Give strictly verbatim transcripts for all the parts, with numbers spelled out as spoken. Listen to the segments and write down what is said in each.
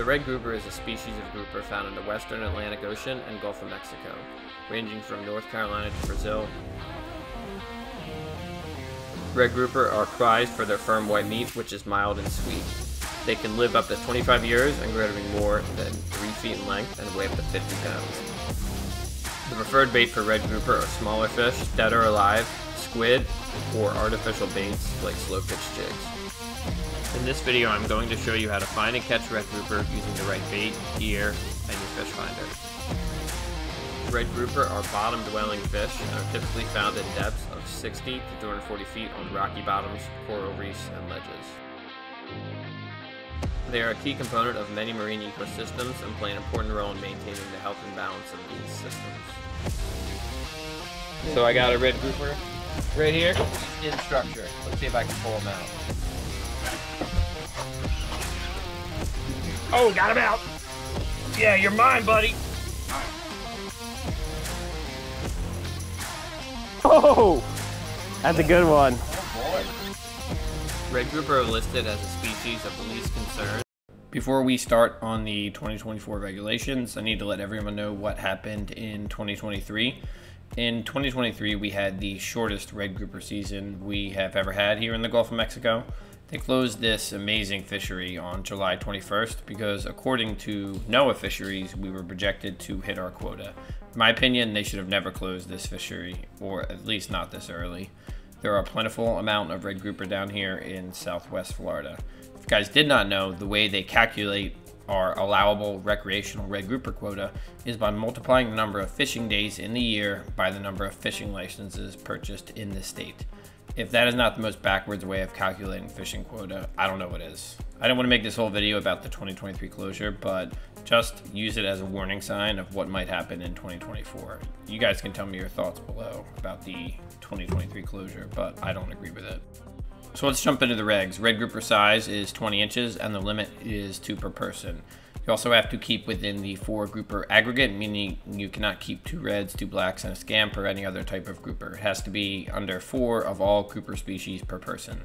The red grouper is a species of grouper found in the western Atlantic Ocean and Gulf of Mexico, ranging from North Carolina to Brazil. Red grouper are prized for their firm white meat, which is mild and sweet. They can live up to twenty-five years and grow to be more than three feet in length and weigh up to fifty pounds. The preferred bait for red grouper are smaller fish, dead or alive, squid, or artificial baits like slow pitch jigs. In this video, I'm going to show you how to find and catch red grouper using the right bait, gear, and your fish finder. Red grouper are bottom-dwelling fish and are typically found in depths of sixty to two hundred forty feet on rocky bottoms, coral reefs, and ledges. They are a key component of many marine ecosystems and play an important role in maintaining the health and balance of these systems. So I got a red grouper right here in structure. Let's see if I can pull him out. Oh, got him out! Yeah, you're mine, buddy! Oh! That's a good one. Red grouper are listed as a species of the least concern. Before we start on the twenty twenty-four regulations, I need to let everyone know what happened in twenty twenty-three. In twenty twenty-three, we had the shortest red grouper season we have ever had here in the Gulf of Mexico. They closed this amazing fishery on July twenty-first because, according to NOAA Fisheries, we were projected to hit our quota. In my opinion, they should have never closed this fishery, or at least not this early. There are a plentiful amount of red grouper down here in southwest Florida. If you guys did not know, the way they calculate our allowable recreational red grouper quota is by multiplying the number of fishing days in the year by the number of fishing licenses purchased in the state. If that is not the most backwards way of calculating fishing quota, I don't know what is. I didn't want to make this whole video about the twenty twenty-three closure, but just use it as a warning sign of what might happen in twenty twenty-four. You guys can tell me your thoughts below about the twenty twenty-three closure, but I don't agree with it. So let's jump into the regs. Red grouper size is twenty inches and the limit is two per person. You also have to keep within the four grouper aggregate, meaning you cannot keep two reds, two blacks, and a scamp or any other type of grouper. It has to be under four of all grouper species per person.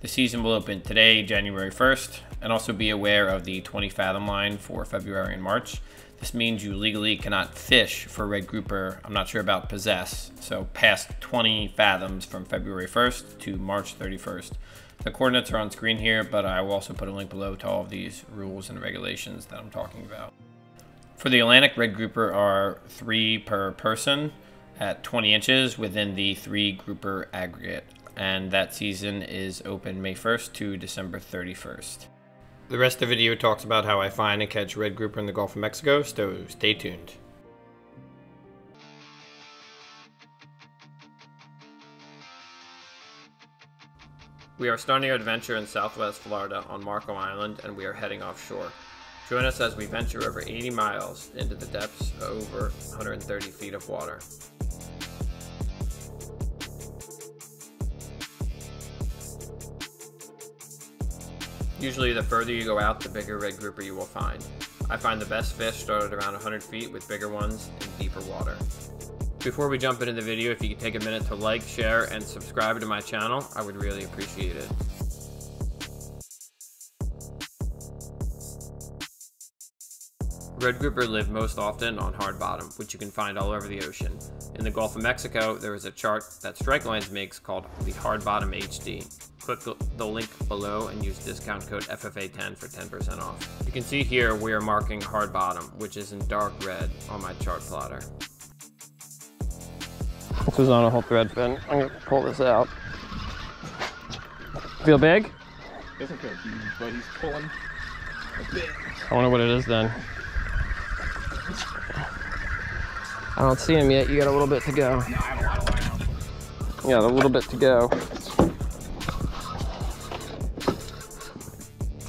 The season will open today, January first, and also be aware of the twenty fathom line for February and March. This means you legally cannot fish for red grouper, I'm not sure about possess, so past twenty fathoms from February first to March thirty-first. The coordinates are on screen here, but I will also put a link below to all of these rules and regulations that I'm talking about. For the Atlantic, red grouper are three per person at twenty inches within the three grouper aggregate, and that season is open May first to December thirty-first. The rest of the video talks about how I find and catch red grouper in the Gulf of Mexico, so stay tuned. We are starting our adventure in southwest Florida on Marco Island, and we are heading offshore. Join us as we venture over eighty miles into the depths of over one hundred thirty feet of water. Usually the further you go out, the bigger red grouper you will find. I find the best fish start at around one hundred feet with bigger ones in deeper water. Before we jump into the video, if you could take a minute to like, share, and subscribe to my channel, I would really appreciate it. Red grouper live most often on hard bottom, which you can find all over the ocean. In the Gulf of Mexico, there is a chart that Strike Lines makes called the Hard Bottom H D. Click the link below and use discount code F F A ten for ten percent off. You can see here we are marking hard bottom, which is in dark red on my chart plotter. This is on a whole thread fin. I'm gonna pull this out. Feel big? Doesn't feel huge, but he's pulling a bit. I wonder what it is then. I don't see him yet. You got a little bit to go. No, I don't, I don't, I don't. You got a little bit to go.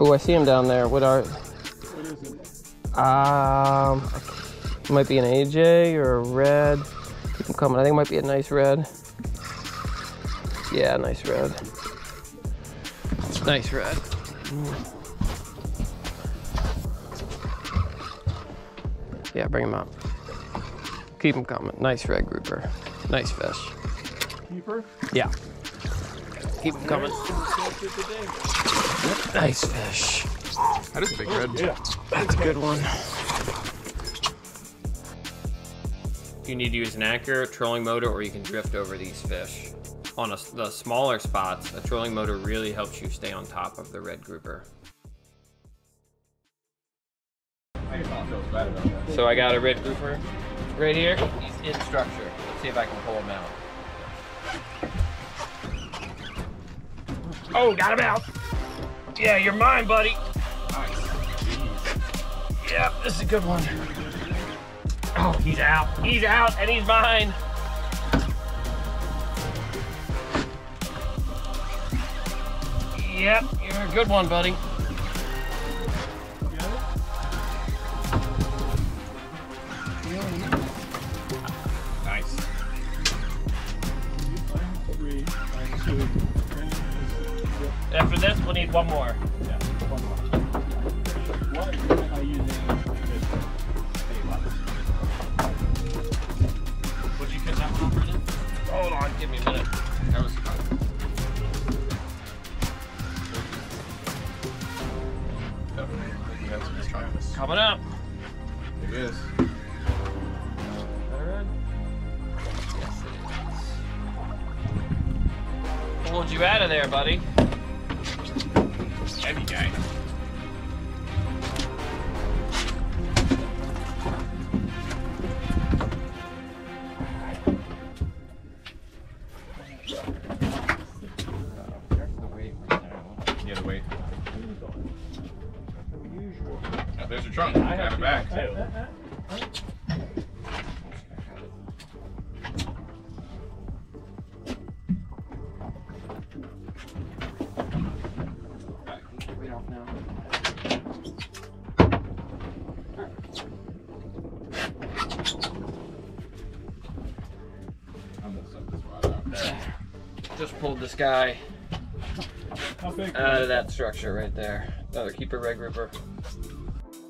Oh, I see him down there. What are? What is it? Um, it might be an A J or a red. Keep him coming. I think it might be a nice red. Yeah, nice red. Nice red. Mm. Yeah, bring him up. Keep him coming. Nice red grouper. Nice fish. Keeper? Yeah. Keep him coming. Nice fish. That is a big red. Yeah. That's a good one. You need to use an accurate trolling motor or you can drift over these fish. On a, the smaller spots, a trolling motor really helps you stay on top of the red grouper. So I got a red grouper right here. He's in structure. Let's see if I can pull him out. Oh, got him out. Yeah, you're mine, buddy. Yeah, this is a good one. Oh, he's out. He's out and he's mine. Yep, you're a good one, buddy. Nice. After this, we'll need one more. Yeah, one more. What are you using? Would you catch that one for me? Hold on, give me a minute. That was fun. Coming up. It is. Third. Yes, it is. Pulled you out of there, buddy. Heavy guy. There's a trunk. I have it back too. Just pulled this guy out of that structure right there. Another keeper red grouper.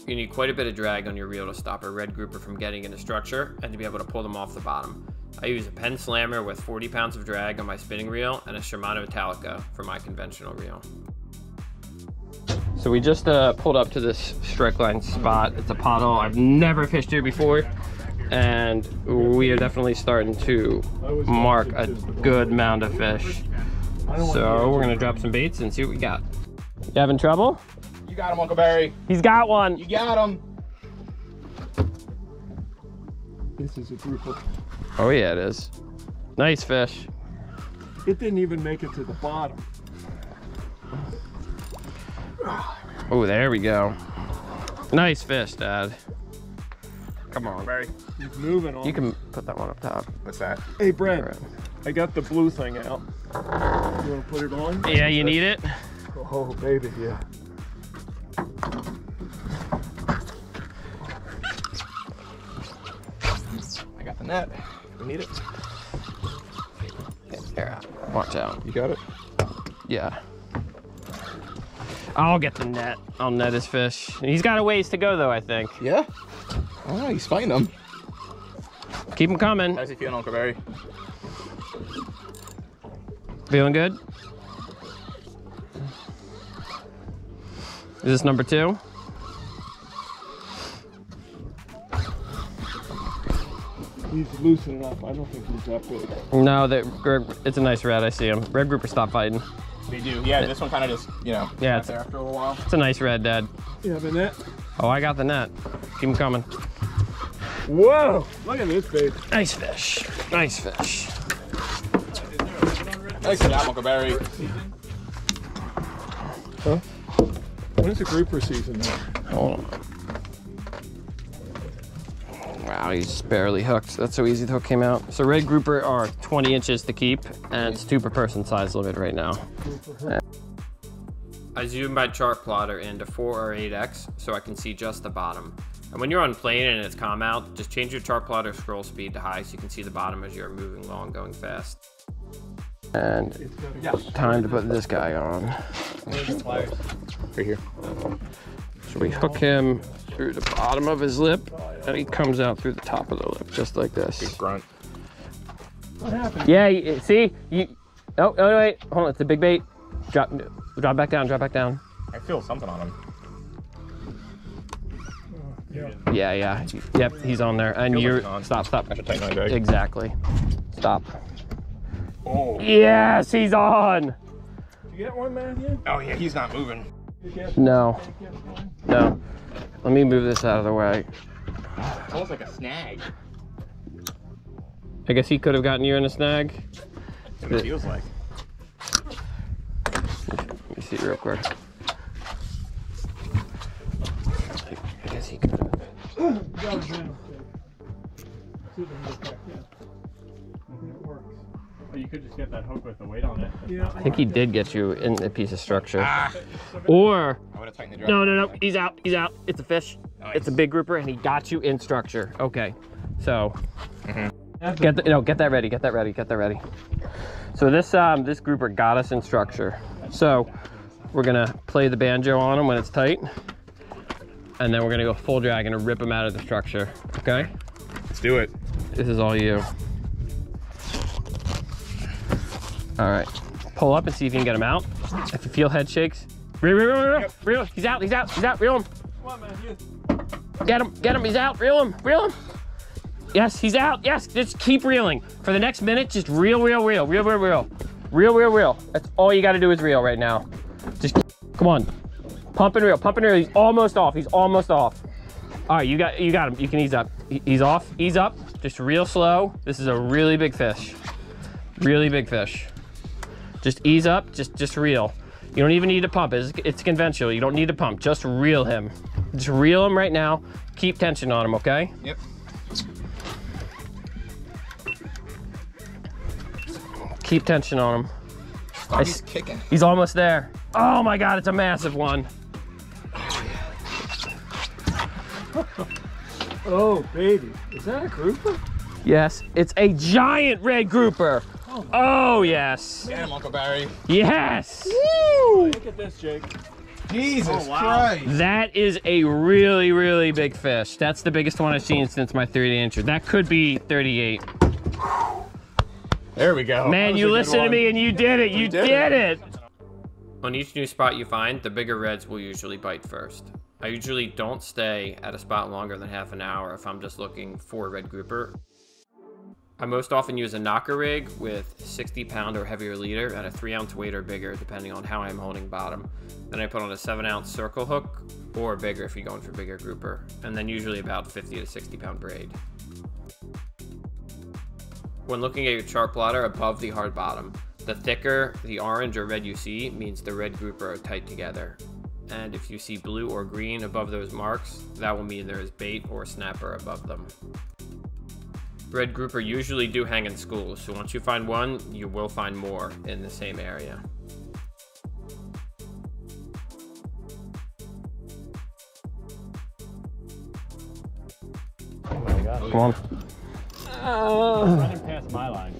You need quite a bit of drag on your reel to stop a red grouper from getting into structure and to be able to pull them off the bottom. I use a Penn Slammer with forty pounds of drag on my spinning reel and a Shimano Talica for my conventional reel. So we just uh, pulled up to this strike line spot. It's a pothole. I've never fished here before. And we are definitely starting to mark a good mound of fish. So we're gonna drop some baits and see what we got. You having trouble? You got him, Uncle Barry. He's got one. You got him. This is a grouper. Oh yeah, it is. Nice fish. It didn't even make it to the bottom. Oh, there we go. Nice fish, Dad. Come on, Barry. He's moving on. You can put that one up top. What's that? Hey, Brent. Right. I got the blue thing out. You want to put it on? Yeah, you need it? Oh, baby, yeah. I got the net. We need it. There. Watch out. You got it? Yeah. I'll get the net. I'll net his fish. He's got a ways to go, though, I think. Yeah? Oh, he's fighting them. Keep him coming. How's he feeling, Uncle Barry? Feeling good? Is this number two? He's loosening up. I don't think he's that big. No, that, it's a nice red. I see him. Red grouper stop fighting. They do. Yeah, it, this one kind of just, you know, yeah, it's, there after a little while. It's a nice red, Dad. You have a net? Oh, I got the net. Keep him coming. Whoa! Look at this bait. Nice fish. Nice fish. Nice job, Uncle Barry. Huh? When is the grouper season now? Hold on. Wow, he's barely hooked. That's so easy the hook came out. So red grouper are twenty inches to keep, and it's two per person size limit right now. I zoomed my chart plotter into four or eight X so I can see just the bottom. And when you're on plane and it's calm out, just change your chart plotter scroll speed to high so you can see the bottom as you're moving long, going fast. And yeah. Time to put this guy on. Right here. So we hook him through the bottom of his lip, and he comes out through the top of the lip, just like this. Big grunt. What happened? Yeah, see? You, oh, oh, wait. Hold on. It's a big bait. Drop, drop back down, drop back down. I feel something on him. Yeah. Yeah, yeah. Yep, he's on there. And you're stop, stop. I should take my bag. Exactly. Stop. Oh. Yes, he's on. Did you get one, Matthew? Oh yeah, he's not moving. No. No. Let me move this out of the way. That was like a snag. I guess he could have gotten you in a snag. That's what it feels like. Let me see real quick. I guess he could have. Or you could just get that hook with the weight on it. Yeah, I think he did get you in a piece of structure. Ah. Or, no, no, no, he's out, he's out. It's a fish. Nice. It's a big grouper, and he got you in structure. Okay, so mm-hmm. get the, no, get that ready, get that ready, get that ready. So this um, this grouper got us in structure. So we're gonna play the banjo on him when it's tight, and then we're gonna go full drag and rip him out of the structure. Okay, let's do it. This is all you. All right, pull up and see if you can get him out. If you feel head shakes, reel, reel, reel, reel, yep. reel. He's out, he's out, he's out, reel him. Come on, man, yes. Get him, get him, he's out, reel him, reel him. Yes, he's out, yes, just keep reeling. For the next minute, just reel, reel, reel, reel, reel, reel. Reel, reel, reel, that's all you gotta do is reel right now. Just, come on, pump and reel, pump and reel. He's almost off, he's almost off. All right, you got, you got him, you can ease up. He's off, ease up, just reel slow. This is a really big fish, really big fish. Just ease up, just just reel. You don't even need to pump, it's, it's conventional. You don't need to pump, just reel him. Just reel him right now. Keep tension on him, okay? Yep. Keep tension on him. Oh, I, he's kicking. He's almost there. Oh my God, it's a massive one. Oh baby, is that a grouper? Yes, it's a giant red grouper. Oh, oh yes. Damn, Uncle Barry. Yes. Woo! Look at this, Jake. Jesus oh, wow. Christ. That is a really, really big fish. That's the biggest one I've seen since my thirty incher. That could be thirty-eight. There we go. Man, you listened to me and you did it. You did, did it. it. On each new spot you find, the bigger reds will usually bite first. I usually don't stay at a spot longer than half an hour if I'm just looking for a red grouper. I most often use a knocker rig with sixty pound or heavier leader and a three ounce weight or bigger, depending on how I'm holding bottom. Then I put on a seven ounce circle hook or bigger if you're going for bigger grouper, and then usually about fifty to sixty pound braid. When looking at your chart plotter above the hard bottom, the thicker the orange or red you see means the red grouper are tight together. And if you see blue or green above those marks, that will mean there is bait or snapper above them. Red grouper usually do hang in schools, so once you find one, you will find more in the same area. Oh my God. Come on. Uh, running past my line.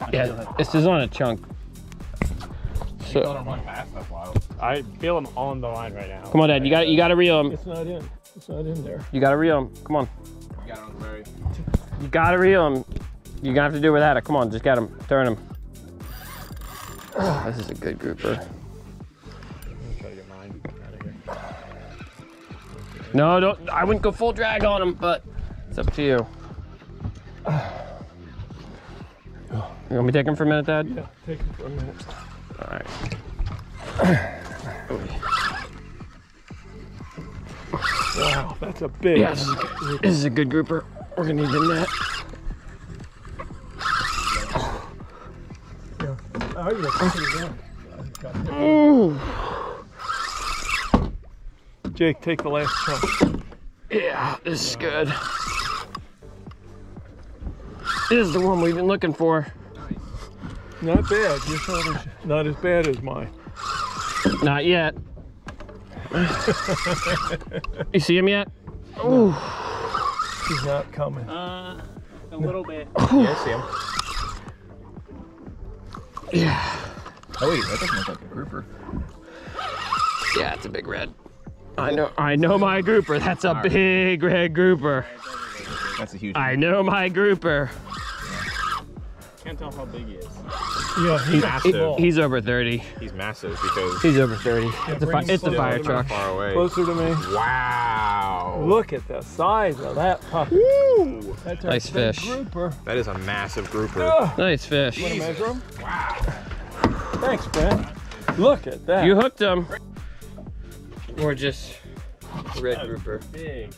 I yeah, this is on a chunk. So, I feel him on the line right now. Come on, Dad. You got you got to reel him. It's not in. It's not in there. You got to reel him. Come on. You got him, Larry. You gotta reel him. You're gonna have to do without it. Come on, just get him. Turn him. Oh, this is a good grouper. I'm gonna try to get mine out of here. No, don't. I wouldn't go full drag on him, but it's up to you. You want me to take him for a minute, Dad? Yeah, take him for a minute. All right. Okay. Wow, that's a big. Yes, yeah, this is a good grouper. We're gonna need the net. Jake, take the last chunk. Yeah, this is good. This is the one we've been looking for. Not bad. Your shoulder's not as bad as mine. Not yet. You see him yet? No. Ooh. He's not coming. Uh, a little bit. Yeah, I see him. Yeah. Oh, wait, that doesn't look like a grouper. Yeah, it's a big red. I know, I know my grouper. That's a right. big red grouper. That's a huge. I one. know my grouper. Yeah. Can't tell how big he is. Yeah, he's, he's massive. He, he's over thirty. He's massive because he's over thirty. Yeah, it's a, it's the fire truck. Far away. Closer to me. Wow. Look at the size of that puppy. Woo! That's a nice fish. Grouper. That is a massive grouper. Oh. Nice fish. You want to measure him? Wow. Thanks, Brent. Look at that. You hooked him. Gorgeous red grouper. Big.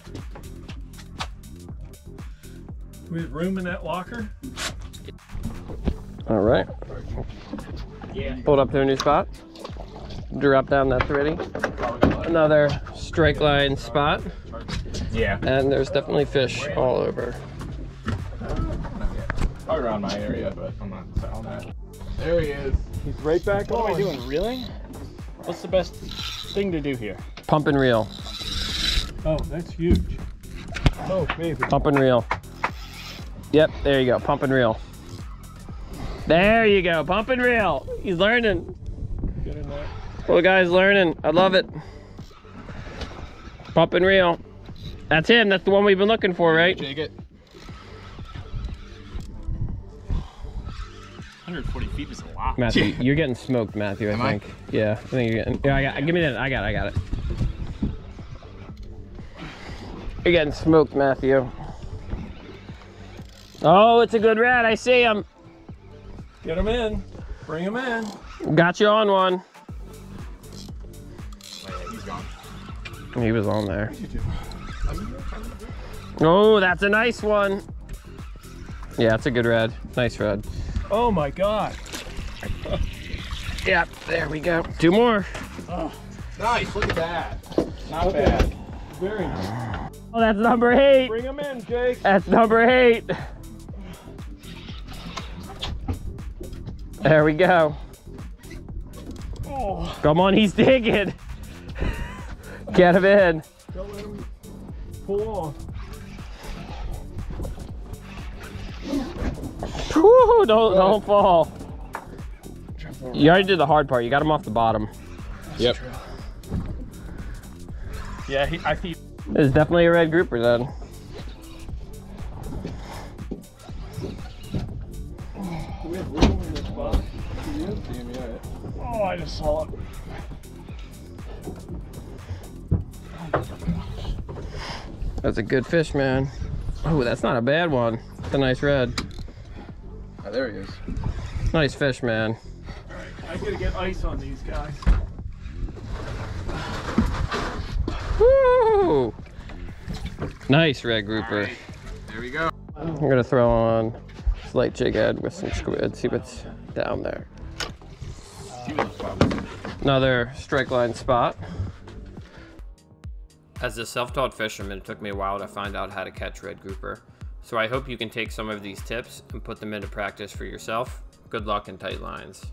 We have room in that locker. All right. Yeah. Pulled up to a new spot. Drop down that threading. Another strike line spot. Yeah. And there's definitely fish all over. Probably around my area, but I'm not selling that. There he is. He's right back on. What am I doing, reeling? What's the best thing to do here? Pump and reel. Oh, that's huge. Oh, baby. Pump and reel. Yep, there you go, pump and reel. There you go, pump and reel. He's learning. Good enough. Well, guy's learning, I love it. Pump and reel. That's him, that's the one we've been looking for, right? Jig it. one hundred forty feet is a lot. Matthew, you're getting smoked, Matthew, I Am think. I? Yeah, I think you're getting, yeah, I got, give me that, I got it, I got it. You're getting smoked, Matthew. Oh, it's a good rat, I see him. Get him in, bring him in. Got you on one. He's gone. He was on there. Oh, that's a nice one. Yeah, that's a good red, nice red. Oh my God. Yep, there we go. Two more. Oh, nice, look at that. Not look bad. Very nice. Oh, that's number eight. Bring them in, Jake. That's number eight. There we go. Oh. Come on, he's digging. Get him in. Don't let him pull off. Woo, don't, don't fall. You already did the hard part. You got him off the bottom. Yep. Yeah, he, I see. It's definitely a red grouper then. Oh, I just saw it. That's a good fish, man. Oh, that's not a bad one. That's a nice red. Oh, there he is. Nice fish, man. All right, I gotta get ice on these guys. Woo! Nice red grouper. Right, there we go. I'm gonna throw on a light jig head with some squid. See what's down there. Another strike line spot. As a self-taught fisherman, it took me a while to find out how to catch red grouper. So I hope you can take some of these tips and put them into practice for yourself. Good luck in tight lines.